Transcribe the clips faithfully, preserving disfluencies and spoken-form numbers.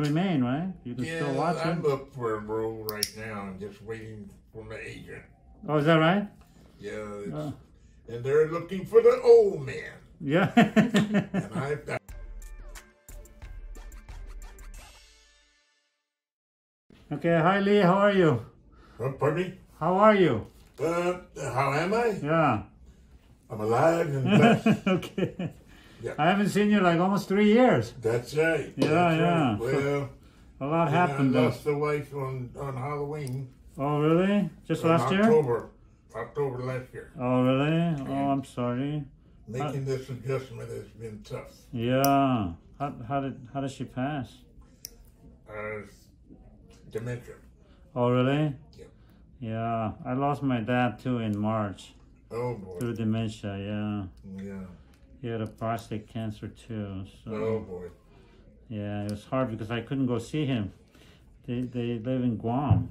remain, right? You can yeah, still watch I'm it. I'm up for a role right now. I'm just waiting for my agent. Oh, is that right? Yeah. It's, oh. And they're looking for the old man. Yeah. And I... I Okay, hi Lee, how are you? Oh, pardon me? How are you? Uh, how am I? Yeah. I'm alive and blessed. Okay. Yeah. I haven't seen you in like almost three years. That's right. Yeah, That's yeah. Right. Well, a lot happened. I lost though. the wife on, on Halloween. Oh, really? Just last October. year? October. October last year. Oh, really? And oh, I'm sorry. Making how... this adjustment has been tough. Yeah. How, how did how did she pass? Uh, Dementia. Oh, really? Yeah. Yeah. I lost my dad, too, in March. Oh, boy. Through dementia, yeah. Yeah. He had a prostate cancer, too. So, oh, boy. Yeah, it was hard because I couldn't go see him. They, they live in Guam.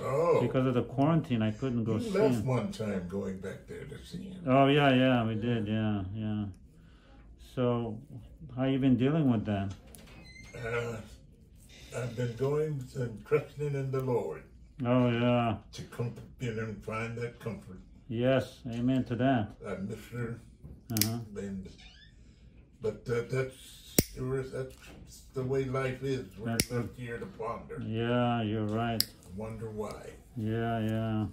Oh. Because of the quarantine, I couldn't go you see him. You left one time going back there to see him. Oh, yeah, yeah, we yeah. did, yeah, yeah. So, how you been dealing with that? Uh... I've been going and trusting in the Lord. Oh, yeah. To comfort and find that comfort. Yes, amen to that. I miss her. Uh-huh. And, but uh, that's, that's the way life is. We're that's left it. here to ponder. Yeah, you're right. I wonder why. Yeah, yeah.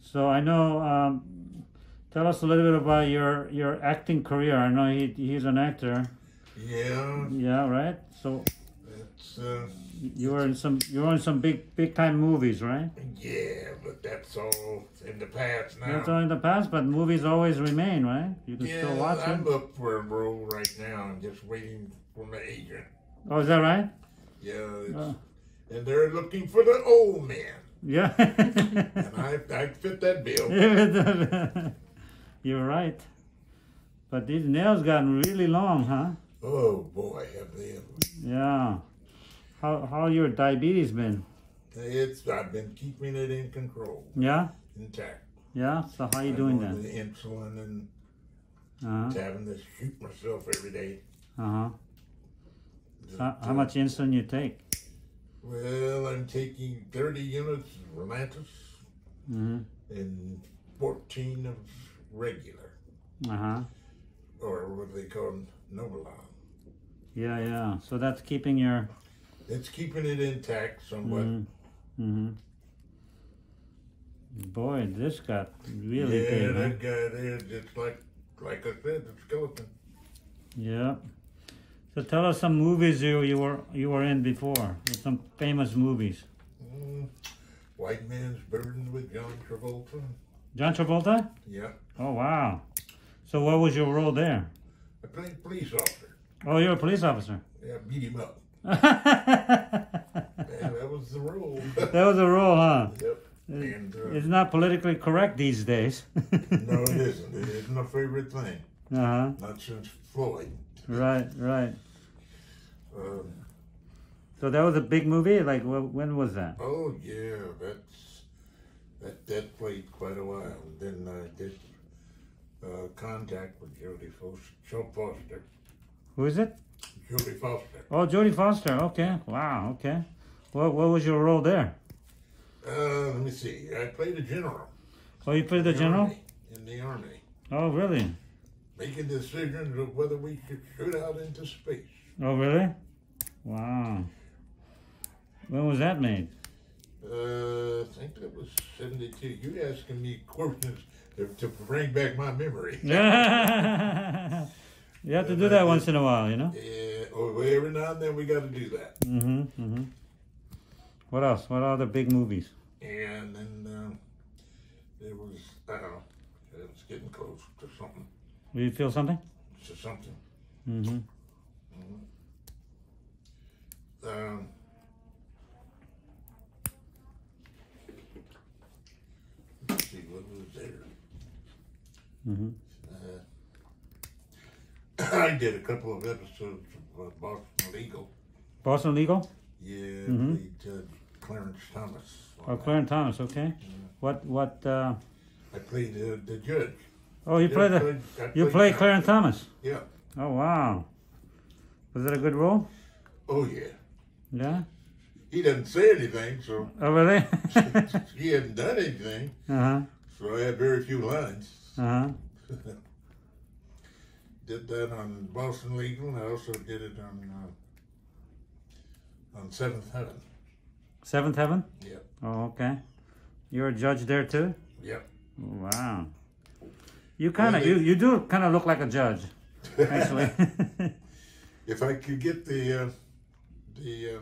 So I know, um, tell us a little bit about your, your acting career. I know he, he's an actor. Yeah. Yeah, right? So... Uh, you were in some. You were in some big, big time movies, right? Yeah, but that's all in the past now. That's all in the past, but movies always remain, right? You can yeah, still watch I'm it. I'm up for a role right now. I'm just waiting for my agent. Oh, is that right? Yeah, it's, oh. and they're looking for the old man. Yeah, and I, I fit that bill. You're right, but these nails gotten really long, huh? Oh boy, have they ever! Yeah. How how your diabetes been? It's I've been keeping it in control. Yeah. Intact. Yeah. So how you I'm doing that? The insulin and uh-huh. just having to shoot myself every day. Uh huh. Just how, how much insulin you take? Well, I'm taking thirty units of Lantus mm-hmm. and fourteen of regular. Uh huh. Or what do they call them? Novolog. Yeah, yeah. So that's keeping your. It's keeping it intact somewhat. Mm-hmm. Mm-hmm. Boy, this got really yeah, big. Yeah, that right? guy there, just like, like I said, the skeleton. Yeah. So tell us some movies you you were you were in before. Some famous movies. Mm, White Man's Burden with John Travolta. John Travolta? Yeah. Oh wow. So what was your role there? I played police officer. Oh, you're a police officer. Yeah, beat him up. Yeah, that was the rule. That was the rule, huh? Yep. It, and, uh, it's not politically correct these days. No, it isn't. It isn't my favorite thing. Uh huh. Not since Floyd. Right, right. Um, so that was a big movie. Like, when was that? Oh yeah, that's that. That played quite a while. And then I did uh, Contact with Jodie Foster. Who is it? Jodie Foster. Oh, Jodie Foster. Okay. Wow. Okay. What What was your role there? Uh, let me see. I played a general. Oh, you played the, the general? Army, in the army. Oh, really? Making decisions of whether we should shoot out into space. Oh, really? Wow. When was that made? Uh, I think that was seventy-two. You asking me questions to, to bring back my memory. Yeah. You have to do that once in a while, you know? Yeah, well, every now and then we got to do that. Mm-hmm, mm-hmm. What else? What are the big movies? And then uh, it was, I don't know, it was getting close to something. Did you feel something? To something. Mm-hmm. Mm-hmm. Um, let's see, what was there? Mm-hmm. Uh, I did a couple of episodes of uh, Boston Legal. Boston Legal? Yeah, mm-hmm. we did Clarence Thomas. Oh, that. Clarence Thomas, okay. Yeah. What, what, uh... I played uh, the judge. Oh, you yeah, played the... Played, you played, played Clarence Thomas? Yeah. Oh, wow. Was that a good role? Oh, yeah. Yeah? He doesn't say anything, so... Oh, really? He hasn't done anything. Uh-huh. So I had very few lines. Uh-huh. Did that on Boston Legal, and I also did it on uh, on seventh heaven. seventh heaven? Yeah. Oh, okay. You're a judge there too? Yeah. Wow. You kind of, well, you, you do kind of look like a judge, actually. If I could get the, uh, the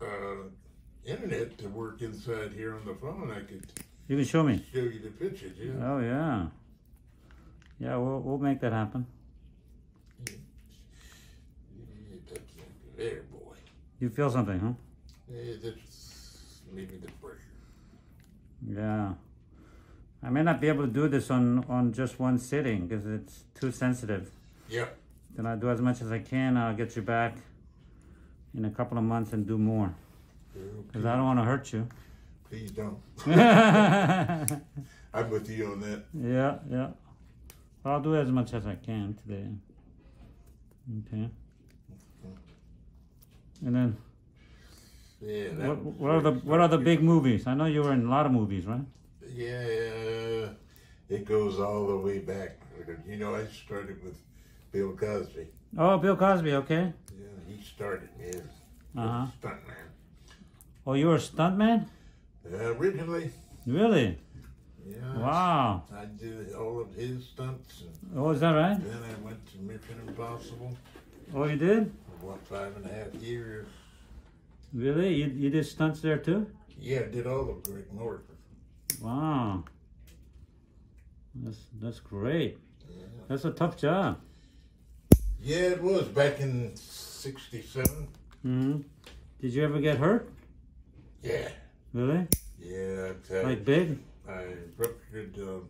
uh, uh, internet to work inside here on the phone, I could... You can show me. Show you the pictures, yeah. Oh, yeah. Yeah, we'll, we'll make that happen. There, boy. You feel something, huh? Yeah, that's leaving the pressure. Yeah. I may not be able to do this on, on just one sitting because it's too sensitive. Yeah. Then I'll do as much as I can. I'll get you back in a couple of months and do more. Because I don't want to hurt you. Please don't. I'm with you on that. Yeah, yeah. I'll do as much as I can today. Okay. And then, yeah, what, what are the what are the big movies? I know you were in a lot of movies, right? Yeah, it goes all the way back. You know, I started with Bill Cosby. Oh, Bill Cosby, okay. Yeah, he started me as a uh-huh. stuntman. Oh, you were a stuntman? Uh, originally. Really? Yeah, wow. I did all of his stunts. And oh, is that right? Then I went to Mission Impossible. Oh, you did? For about five and a half years. Really? You, you did stunts there too? Yeah, I did all of Greg Norton. Wow. That's, that's great. Yeah. That's a tough job. Yeah, it was back in sixty-seven. Mm-hmm. Did you ever get hurt? Yeah. Really? Yeah. I, like big? I ruptured uh,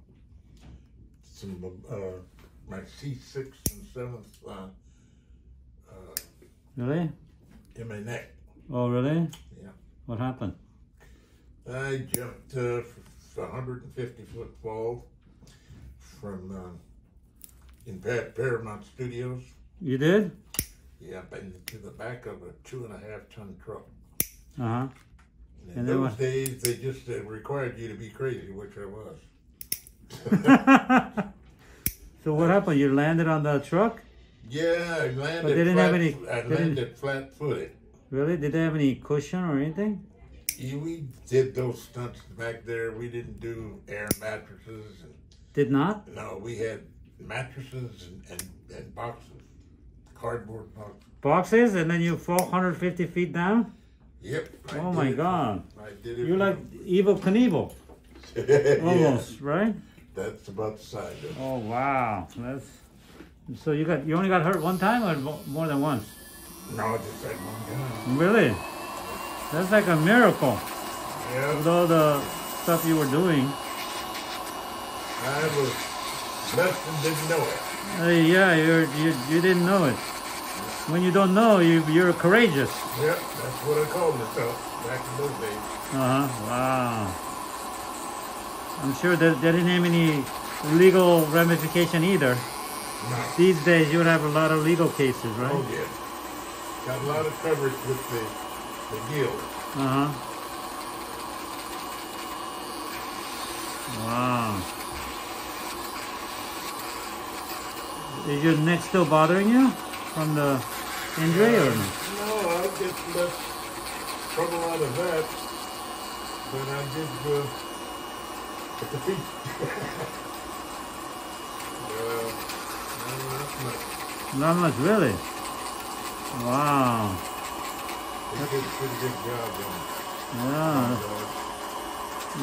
some uh, my C six and seventh uh, uh, really? in my neck. Oh, really? Yeah. What happened? I jumped uh, a one hundred fifty foot fall from uh, in Paramount Studios. You did? Yeah, into the back of a two and a half ton truck. Uh huh. In those days, they just uh, required you to be crazy, which I was. So what happened? You landed on the truck? Yeah, I landed. But they didn't flat, have any. I landed flat-footed. Really? Did they have any cushion or anything? Yeah, we did those stunts back there. We didn't do air mattresses. And, did not? No, we had mattresses and, and, and boxes, cardboard boxes. Boxes, and then you fall one hundred fifty feet down. Yep. I oh my God! From, I did it. You're like Evel Knievel, almost, yeah. Right? That's about the size of it. Oh wow! That's so you got you only got hurt one time or more than once? No, just that one time. Really? That's like a miracle. Yeah. With all the stuff you were doing. I was left and didn't know it. Hey, yeah, you you you didn't know it. When you don't know, you, you're courageous. Yep, that's what I called myself back in those days. Uh-huh, wow. I'm sure that they didn't have any legal ramification either. No. These days, you would have a lot of legal cases, right? Oh, yeah. Got a lot of coverage with the, the guild. Uh-huh. Wow. Is your neck still bothering you from the... injury or no? No, I get less trouble out of that than I did uh, at the feet. uh, not much. Not much, really? Wow. They did a pretty good job on it. Yeah. And, uh,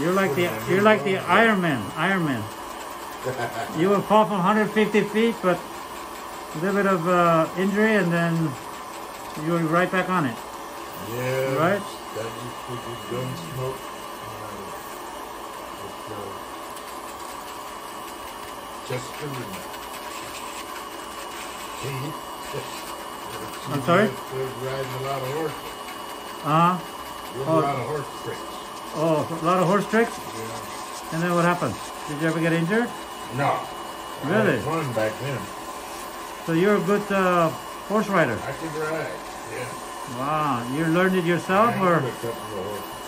you're like the you're like the Iron Man. Iron Man. You will fall from one hundred fifty feet, but a little bit of uh, injury, and then you're right back on it. Yeah. Right? That used to be gun smoke. Uh, uh, Chester and Katie. Chester. I'm sorry? Riding a lot of horse. Uh-huh. Oh. A lot of horse tricks. Oh, a lot of horse tricks? Yeah. And then what happened? Did you ever get injured? No. Really? I had fun back then. So you're a good uh, horse rider. I can ride. Yeah. Wow, you learned it yourself, I or?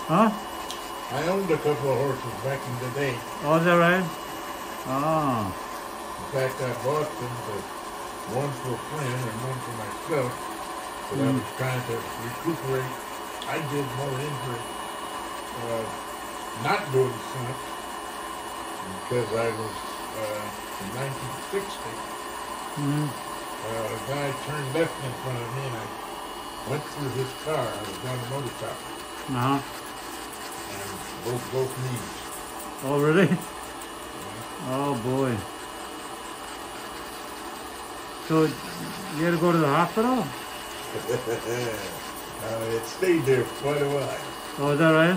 Huh? I owned a couple of horses back in the day. Oh, is that right? Oh. In fact, I bought them, but one for a friend and one for myself. But mm. I was trying to recuperate. I did more injury uh, not doing stunts because I was uh, in nineteen sixty. Mm. Uh, a guy turned left in front of me and I went through his car. I was down the motorcycle. Uh-huh. Both, both knees. Oh, really? Yeah. Oh, boy. So, you had to go to the hospital? uh, it stayed there for quite a while. Oh, is that right?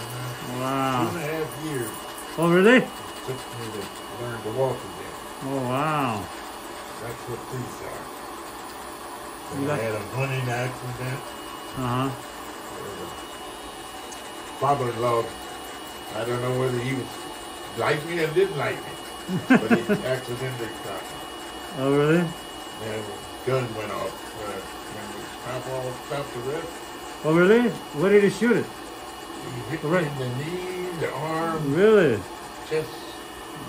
Uh, wow. Two and a half years. Oh, really? It took me to learn to walk again. Oh, wow. That's what these are. So I had a running accident. Uh-huh. Father-in-law, I don't know whether he was like me or didn't like me, but he accidentally shot me. Oh, really? And the gun went off uh, when we stopped, all stopped the rest. Oh, really? Where did he shoot it? He hit right. me in the knee, the arm. Really? Just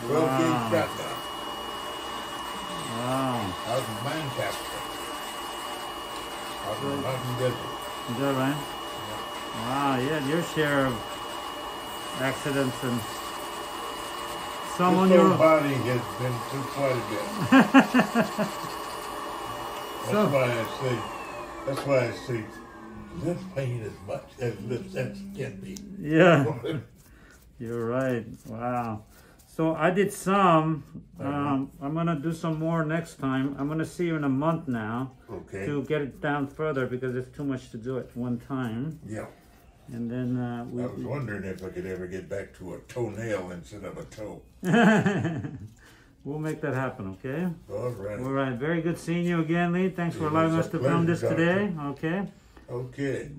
broke his shot down. Wow. I was mind captured. I was in Mountain Desert. Is that right? Wow, you had your share of accidents and someone your body has been through quite a bit. That's so, why I say, that's why I say, lips pain as much as lips as can be. Yeah, you're right. Wow. So I did some. Um, uh-huh. I'm gonna do some more next time. I'm gonna see you in a month now. Okay. To get it down further because it's too much to do at one time. Yeah. And then uh, we, I was wondering if I could ever get back to a toenail instead of a toe. We'll make that happen, okay? All right. All right. Very good seeing you again, Lee. Thanks it for allowing us to film this today. Okay. Okay.